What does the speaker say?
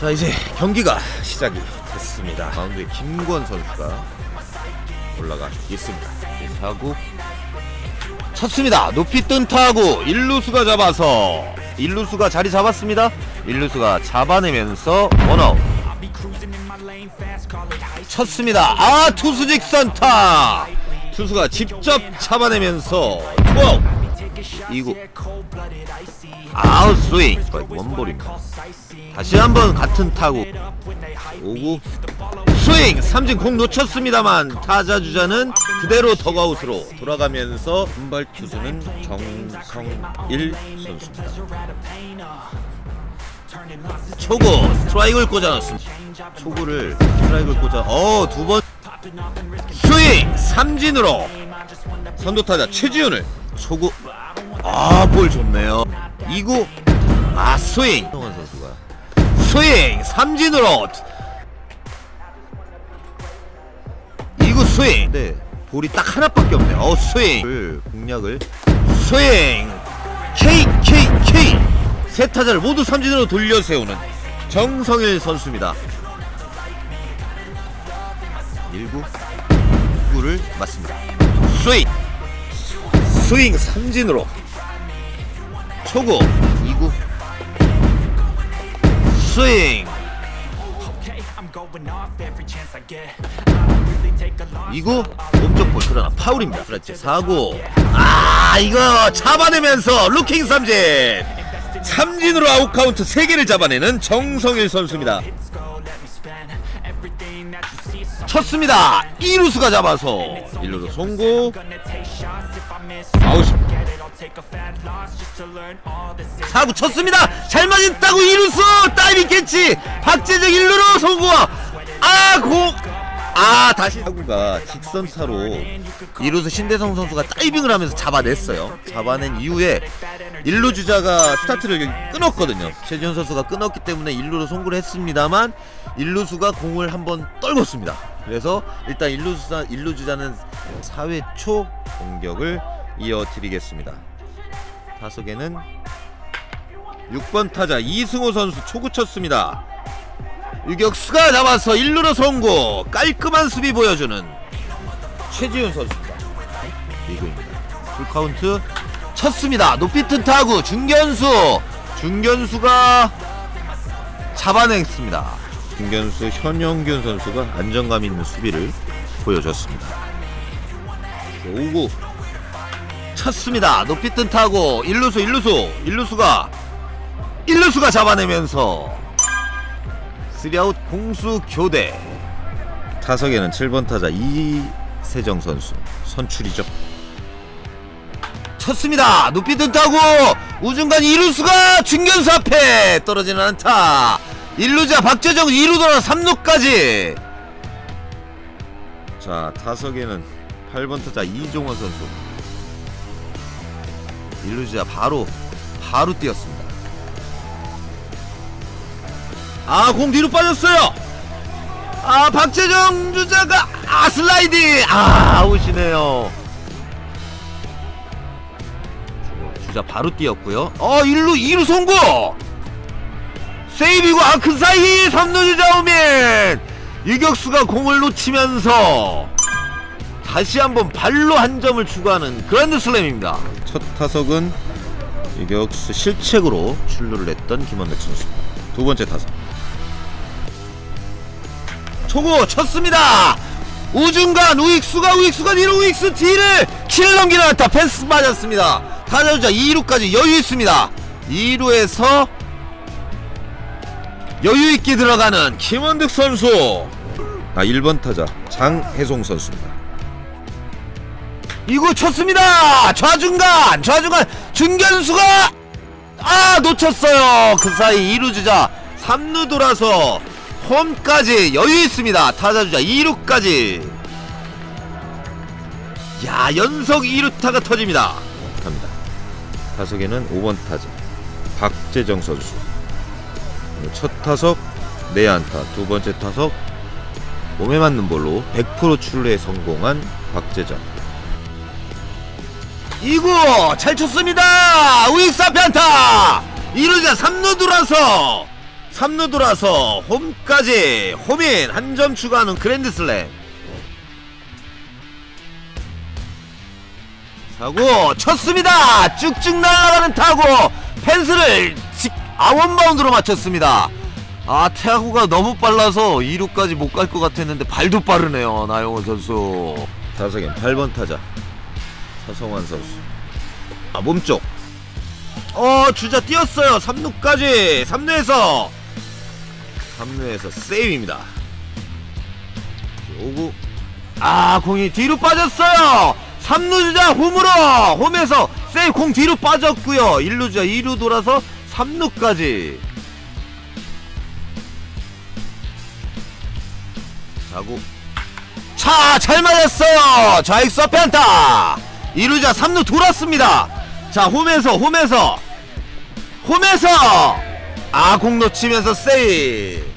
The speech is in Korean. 자, 이제 경기가 시작이 됐습니다. 가운데 김권 선수가 올라가 있습니다. 4구 쳤습니다. 높이 뜬 타구 1루수가 잡아서 1루수가 자리 잡았습니다. 1루수가 잡아내면서 원아웃 쳤습니다. 아, 투수 직선 타, 투수가 직접 잡아내면서 투아웃 2구 아웃스윙 원볼입니다. 다시 한번 같은 타구 5구 스윙 삼진 공 놓쳤습니다만 타자 주자는 그대로 덕아웃으로 돌아가면서 선발 투수는 정성일 선수입니다. 초구 스트라이크를 꽂아놨습니다. 초구를 스트라이크를 꽂아 두번 스윙 삼진으로 선두타자 최지훈을 초구 볼 좋네요. 2구 스윙 서성환 선수가 스윙 삼진으로 2구 스윙 네 볼이 딱 하나밖에 없네요. 스윙을 공략을 스윙 KKK 세 타자를 모두 삼진으로 돌려세우는 정성일 선수입니다. 1구 9구를 맞습니다. 스윙 스윙 삼진으로 초구 2구 스윙 2구 몸쪽 볼 그러나 파울입니다. 그렇지 4구 이거 잡아내면서 루킹 삼진 삼진으로 아웃카운트 3개를 잡아내는 정성일 선수입니다. 쳤습니다. 2루수가 잡아서 1루로 송구 아웃입니다. 4구 쳤습니다. 잘 맞은 따구 2루수 다이빙 캐치 박재정 1루로 송구 다시 타구가 직선타로 2루수 신대성 선수가 다이빙을 하면서 잡아냈어요. 잡아낸 이후에 1루 주자가 스타트를 끊었거든요. 최지훈 선수가 끊었기 때문에 1루로 송구를 했습니다만 1루수가 공을 한번 떨궜습니다. 그래서 일단 1루 주자는 4회 초 공격을 이어드리겠습니다. 타석에는 6번 타자 이승호 선수 초구 쳤습니다. 유격수가 잡아서 1루로 송구 깔끔한 수비 보여주는 최지훈 선수입니다. 리그입니다. 풀카운트 쳤습니다. 높이 튼 타구 중견수가 잡아냈습니다. 중견수 현영균 선수가 안정감 있는 수비를 보여줬습니다. 5구 쳤습니다. 높이 뜬 타구 1루수가 잡아내면서 3아웃 공수 교대. 타석에는 7번 타자 이세정 선수 선출이죠. 쳤습니다. 높이 뜬 타구 우중간 2루수가 중견수 앞에 떨어지는 안타 1루자 박재정 2루 돌아 3루까지. 자, 타석에는 8번 타자 이종원 선수 1루자 바로 뛰었습니다. 공 뒤로 빠졌어요. 박재정 주자가 슬라이딩 아웃이네요. 주자 바로 뛰었고요. 2루 송구 세이브이고 그 사이 3루 주자 오면 유격수가 공을 놓치면서 다시 한번 발로 한 점을 추가하는 그랜드슬램입니다. 첫 타석은 유격수 실책으로 출루를 했던 김원득 선수. 두 번째 타석 초구 쳤습니다. 우중간 우익수가 뒤로 우익수 뒤를 치를 넘기는 안타 펜스 맞았습니다. 타자주자 2루까지 여유있습니다. 2루에서 여유있게 들어가는 김원득 선수. 1번 타자 장혜송 선수입니다. 2구 쳤습니다. 좌중간 중견수가 놓쳤어요. 그 사이 2루 주자 3루 돌아서 홈까지 여유있습니다. 타자주자 2루까지 연속 2루타가 터집니다. 합니다. 타석에는 5번 타자 박재정 선수. 첫 타석 내안타, 두 번째 타석 몸에 맞는 볼로 100% 출루에 성공한 박재정. 2구 잘 쳤습니다. 우익수 앞에 안타 2루자 3루 돌아서 3루 돌아서 홈까지 홈인 한 점 추가하는 그랜드슬램. 타고 쳤습니다. 쭉쭉 날아가는 타구 펜스를 아웃바운드로 맞췄습니다. 아, 타구가 너무 빨라서 2루까지 못 갈 것 같았는데 발도 빠르네요. 나영호 선수 타석엔 8번 타자 서성환 선수. 아, 몸쪽 주자 뛰었어요. 3루까지 3루에서 세이브입니다. 오구 아, 공이 뒤로 빠졌어요. 3루주자 홈으로, 홈에서 세이 공 뒤로 빠졌고요. 1루주자 2루 돌아서 3루까지. 자구 차 잘 맞았어요. 좌익수 앞에 안타. 2루주자 3루 돌았습니다. 자, 홈에서 아, 공 놓치면서 세이.